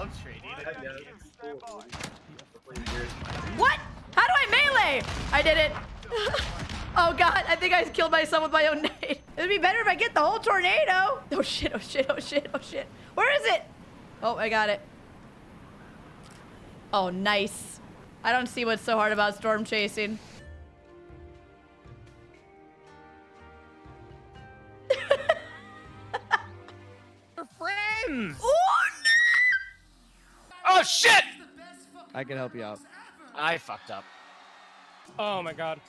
love trade either. What? How do I melee? I did it. Oh god, I think I killed myself with my own nade. It'd be better if I get the whole tornado. Oh shit, oh shit, oh shit, oh shit. Where is it? Oh, I got it. Oh, nice. I don't see what's so hard about storm chasing. We're friends! Oh, no! Oh, shit! I can help you out. I fucked up. Oh, my god.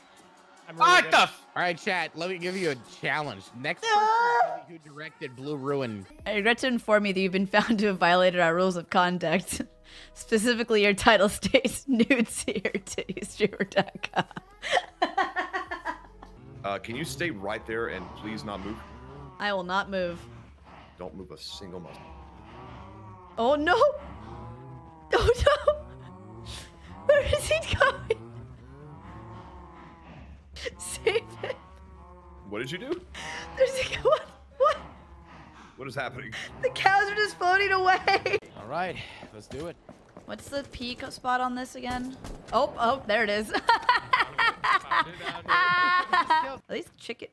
I'm really what good. The f- Alright, chat, let me give you a challenge. Next person who directed Blue Ruin. I regret to inform you that you've been found to have violated our rules of conduct. Specifically, your title states nudes here to eaststreamer.com. Can you stay right there and please not move? I will not move. Don't move a single muscle. Oh no! Oh no! Where is he going? Save him. What did you do? There's a what? What? What is happening? The cows are just floating away. All right, let's do it. What's the peak spot on this again? Oh, oh, there it is. At least chicken.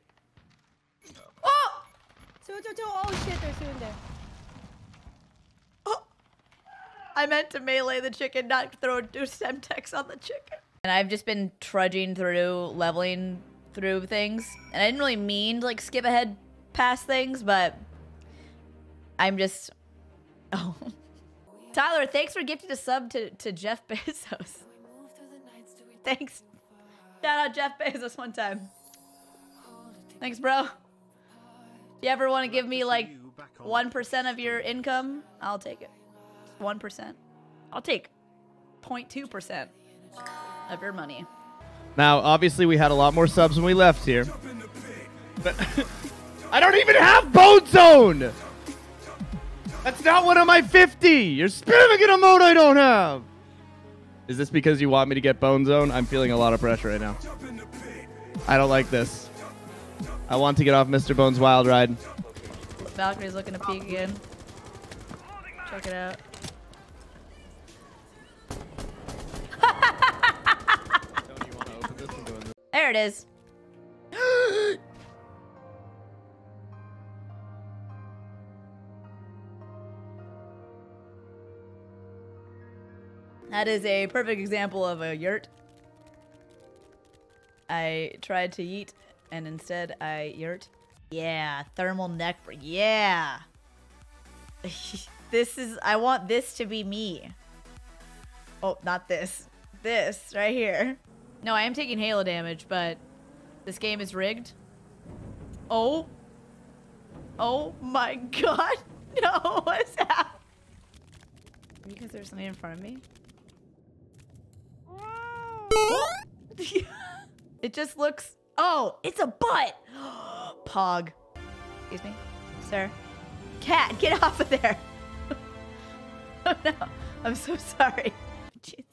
Oh! Oh shit, there's two in there. Oh! I meant to melee the chicken, not throw two semtex on the chicken. And I've just been trudging through, leveling through things. And I didn't really mean to like skip ahead past things, but I'm just, oh. Tyler, thanks for gifting a sub to Jeff Bezos. Thanks. Shout out Jeff Bezos one time. Thanks, bro. If you ever want to give me like 1% of your income, I'll take it. 1%. I'll take 0.2% of your money. Now, obviously, we had a lot more subs when we left here. But I don't even have Bone Zone! That's not one of my 50! You're spamming an emote I don't have! Is this because you want me to get Bone Zone? I'm feeling a lot of pressure right now. I don't like this. I want to get off Mr. Bone's wild ride. Valkyrie's looking to peek again. Check it out. There it is. That is a perfect example of a yurt. I tried to yeet, and instead I yurt. Yeah, thermal neck break. Yeah. This is, I want this to be me. Oh, not this. This right here. No, I am taking Halo damage, but this game is rigged. Oh. Oh my god. No, what's happening? Because there's something in front of me. It just looks, oh, it's a butt. Pog. Excuse me, sir. Cat, get off of there. Oh no, I'm so sorry.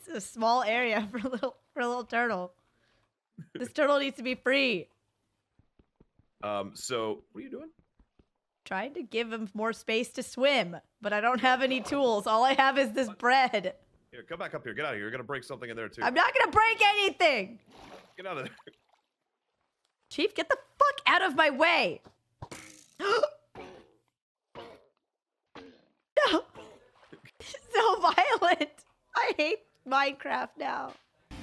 It's a small area for a little turtle. This turtle needs to be free. So what are you doing? Trying to give him more space to swim, but I don't have any tools. All I have is this bread. Here, come back up here. Get out of here. You're gonna break something in there too. I'm not gonna break anything. Get out of there. Chief, get the fuck out of my way. No. This is so violent. I hate Minecraft now.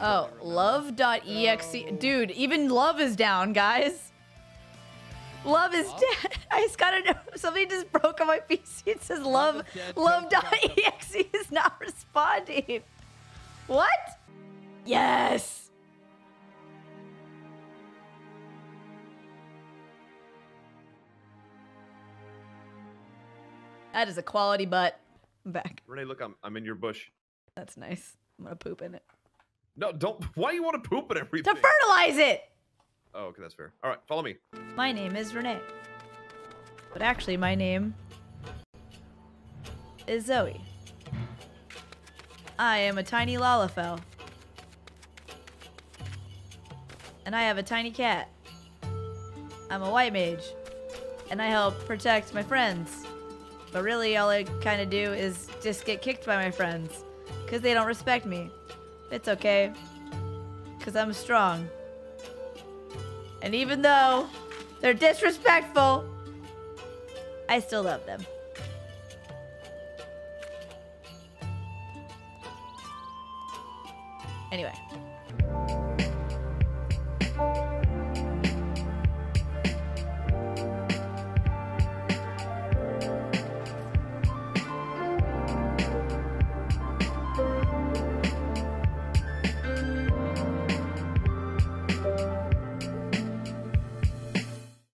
Oh, love.exe. Dude, even love is down, guys. Love is dead. I just gotta know. Somebody just broke on my PC. It says love.exe is not responding. What? Yes. That is a quality butt. I'm back. Renee, look, I'm in your bush. That's nice. I'm gonna poop in it. No, don't. Why do you want to poop in everything? To fertilize it. Oh, okay, that's fair. All right, follow me. My name is Renee. But actually, my name is Zoe. I am a tiny Lalafell. And I have a tiny cat. I'm a white mage. And I help protect my friends But really, all I kind of do is just get kicked by my friends, because they don't respect me. It's okay, because I'm strong. And even though they're disrespectful, I still love them. Anyway.